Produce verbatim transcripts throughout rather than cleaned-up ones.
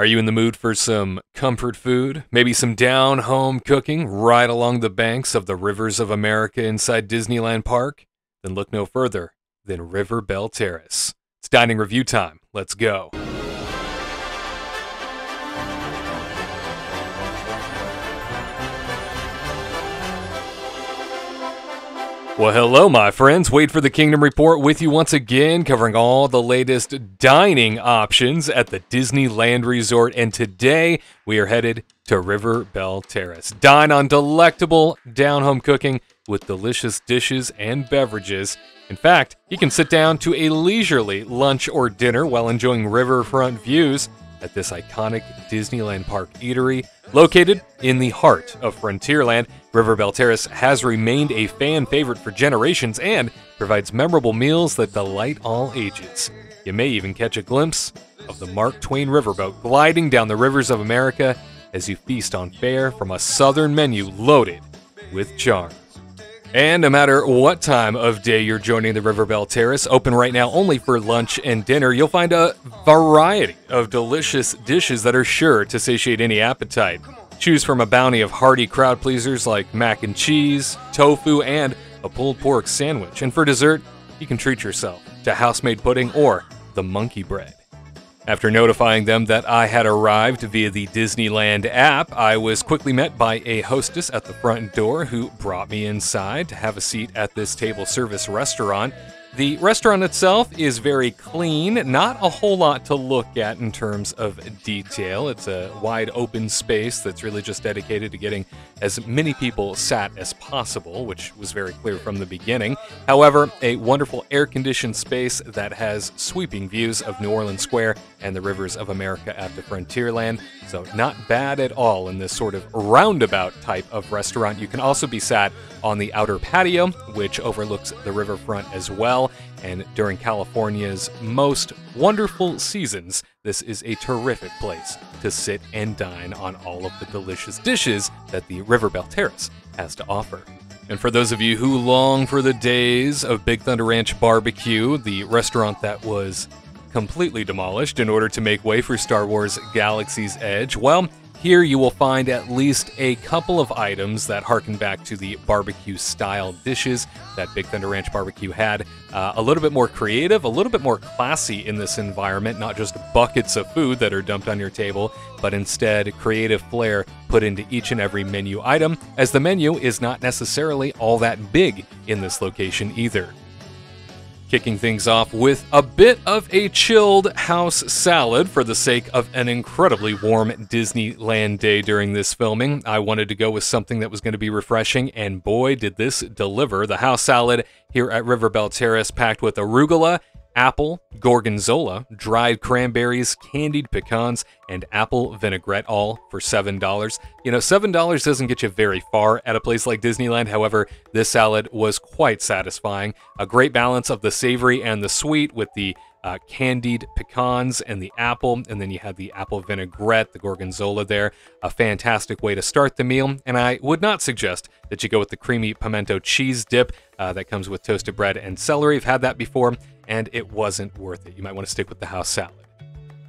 Are you in the mood for some comfort food? Maybe some down-home cooking right along the banks of the Rivers of America inside Disneyland Park? Then look no further than River Belle Terrace. It's dining review time. Let's go. Well, hello, my friends. Wade for the Kingdom Report with you once again, covering all the latest dining options at the Disneyland Resort. And today, we are headed to River Belle Terrace. Dine on delectable down-home cooking with delicious dishes and beverages. In fact, you can sit down to a leisurely lunch or dinner while enjoying riverfront views at this iconic Disneyland Park eatery. Located in the heart of Frontierland, River Belle Terrace has remained a fan favorite for generations and provides memorable meals that delight all ages. You may even catch a glimpse of the Mark Twain Riverboat gliding down the Rivers of America as you feast on fare from a southern menu loaded with charm. And no matter what time of day you're joining the River Belle Terrace, open right now only for lunch and dinner, you'll find a variety of delicious dishes that are sure to satiate any appetite. Choose from a bounty of hearty crowd pleasers like mac and cheese, tofu, and a pulled pork sandwich. And for dessert, you can treat yourself to house-made pudding or the monkey bread. After notifying them that I had arrived via the Disneyland app, I was quickly met by a hostess at the front door who brought me inside to have a seat at this table service restaurant. The restaurant itself is very clean, not a whole lot to look at in terms of detail. It's a wide open space that's really just dedicated to getting as many people sat as possible, which was very clear from the beginning. However, a wonderful air-conditioned space that has sweeping views of New Orleans Square and the Rivers of America after Frontierland, so not bad at all in this sort of roundabout type of restaurant. You can also be sat on the outer patio, which overlooks the riverfront as well. And during California's most wonderful seasons, this is a terrific place to sit and dine on all of the delicious dishes that the River Belle Terrace has to offer. And for those of you who long for the days of Big Thunder Ranch Barbecue, the restaurant that was completely demolished in order to make way for Star Wars Galaxy's Edge, well, here you will find at least a couple of items that harken back to the barbecue-style dishes that Big Thunder Ranch Barbecue had. Uh, a little bit more creative, a little bit more classy in this environment, not just buckets of food that are dumped on your table, but instead creative flair put into each and every menu item, as the menu is not necessarily all that big in this location either. Kicking things off with a bit of a chilled house salad for the sake of an incredibly warm Disneyland day during this filming. I wanted to go with something that was going to be refreshing, and boy, did this deliver. The house salad here at River Belle Terrace, packed with arugula, apple, gorgonzola, dried cranberries, candied pecans, and apple vinaigrette, all for seven dollars. You know, seven dollars doesn't get you very far at a place like Disneyland. However, this salad was quite satisfying. A great balance of the savory and the sweet with the uh, candied pecans and the apple, and then you had the apple vinaigrette, the gorgonzola there. A fantastic way to start the meal, and I would not suggest that you go with the creamy pimento cheese dip uh, that comes with toasted bread and celery. I've had that before, and it wasn't worth it. You might want to stick with the house salad.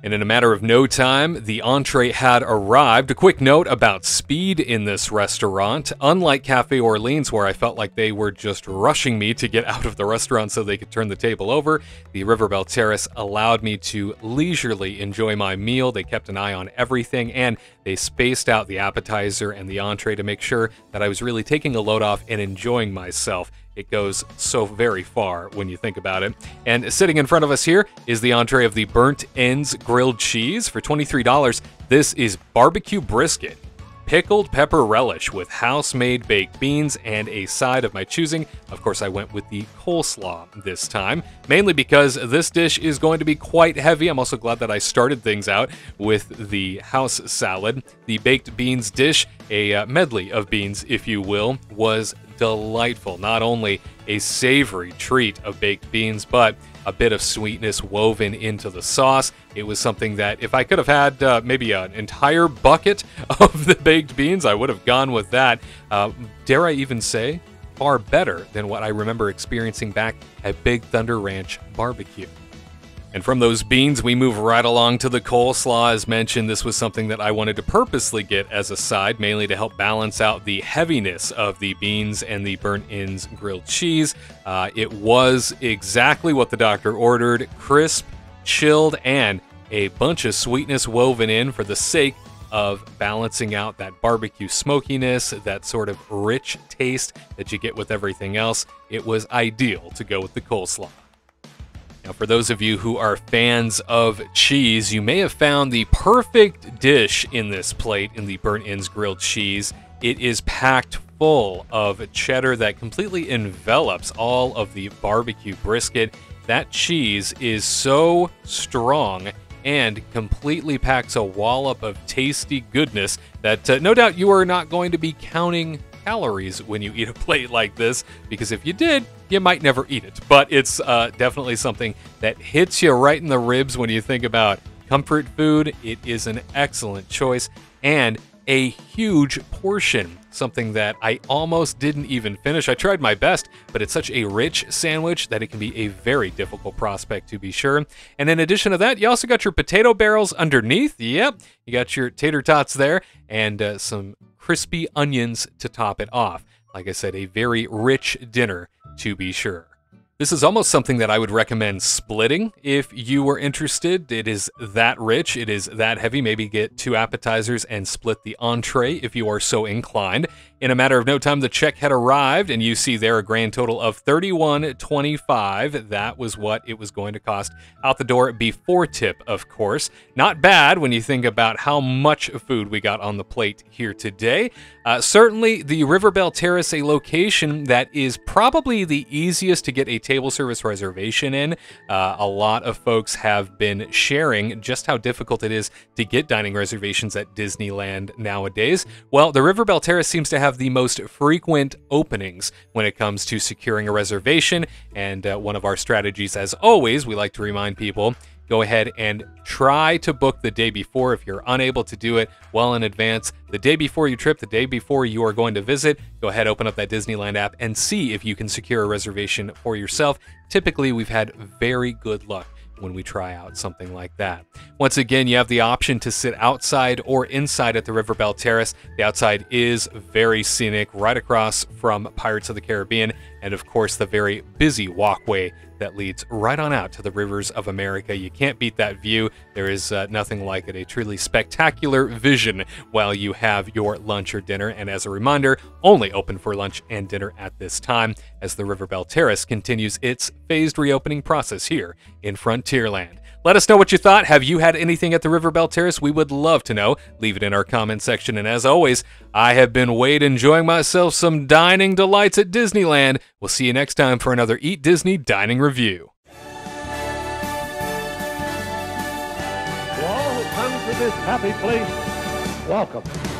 And in a matter of no time, the entree had arrived. A quick note about speed in this restaurant. Unlike Cafe Orleans, where I felt like they were just rushing me to get out of the restaurant so they could turn the table over, the River Belle Terrace allowed me to leisurely enjoy my meal. They kept an eye on everything, and they spaced out the appetizer and the entree to make sure that I was really taking a load off and enjoying myself. It goes so very far when you think about it. And sitting in front of us here is the entree of the burnt ends grilled cheese for twenty-three dollars. This is barbecue brisket, pickled pepper relish with house-made baked beans, and a side of my choosing. Of course, I went with the coleslaw this time, mainly because this dish is going to be quite heavy. I'm also glad that I started things out with the house salad. The baked beans dish, a medley of beans, if you will, was delightful. Not only a savory treat of baked beans, but a bit of sweetness woven into the sauce. It was something that if I could have had uh, maybe an entire bucket of the baked beans, I would have gone with that. Uh, dare I even say, far better than what I remember experiencing back at Big Thunder Ranch Barbecue. And from those beans, we move right along to the coleslaw. As mentioned, this was something that I wanted to purposely get as a side, mainly to help balance out the heaviness of the beans and the burnt ends grilled cheese. Uh, it was exactly what the doctor ordered, crisp, chilled, and a bunch of sweetness woven in for the sake of balancing out that barbecue smokiness, that sort of rich taste that you get with everything else. It was ideal to go with the coleslaw. Now, for those of you who are fans of cheese, you may have found the perfect dish in this plate in the burnt ends grilled cheese. It is packed full of cheddar that completely envelops all of the barbecue brisket. That cheese is so strong and completely packs a wallop of tasty goodness that uh, no doubt you are not going to be counting calories when you eat a plate like this, because if you did, you might never eat it. But it's uh, definitely something that hits you right in the ribs when you think about comfort food. It is an excellent choice and a huge portion, something that I almost didn't even finish. I tried my best, but it's such a rich sandwich that it can be a very difficult prospect, to be sure. And in addition to that, you also got your potato barrels underneath. Yep, you got your tater tots there and uh, some crispy onions to top it off. Like I said, a very rich dinner, to be sure. This is almost something that I would recommend splitting if you were interested. It is that rich, it is that heavy. Maybe get two appetizers and split the entree if you are so inclined. In a matter of no time, the check had arrived, and you see there a grand total of thirty-one twenty-five. That was what it was going to cost out the door before tip, of course. Not bad when you think about how much food we got on the plate here today. Uh, certainly, the River Belle Terrace, a location that is probably the easiest to get a table service reservation in. Uh, a lot of folks have been sharing just how difficult it is to get dining reservations at Disneyland nowadays. Well, the River Belle Terrace seems to have the most frequent openings when it comes to securing a reservation, and uh, one of our strategies, as always, we like to remind people, go ahead and try to book the day before. If you're unable to do it well in advance, the day before you trip, the day before you are going to visit, go ahead, open up that Disneyland app and see if you can secure a reservation for yourself. Typically, we've had very good luck when we try out something like that. Once again, you have the option to sit outside or inside at the River Belle Terrace. The outside is very scenic, right across from Pirates of the Caribbean, and of course the very busy walkway that leads right on out to the Rivers of America. You can't beat that view. There is uh, nothing like it. A truly spectacular vision while you have your lunch or dinner. And as a reminder, only open for lunch and dinner at this time, as the River Belle Terrace continues its phased reopening process here in Frontierland. Let us know what you thought. Have you had anything at the River Belle Terrace? We would love to know. Leave it in our comment section. And as always, I have been Wade, enjoying myself some dining delights at Disneyland. We'll see you next time for another Eat Disney Dining Review. To all who come to this happy place, welcome.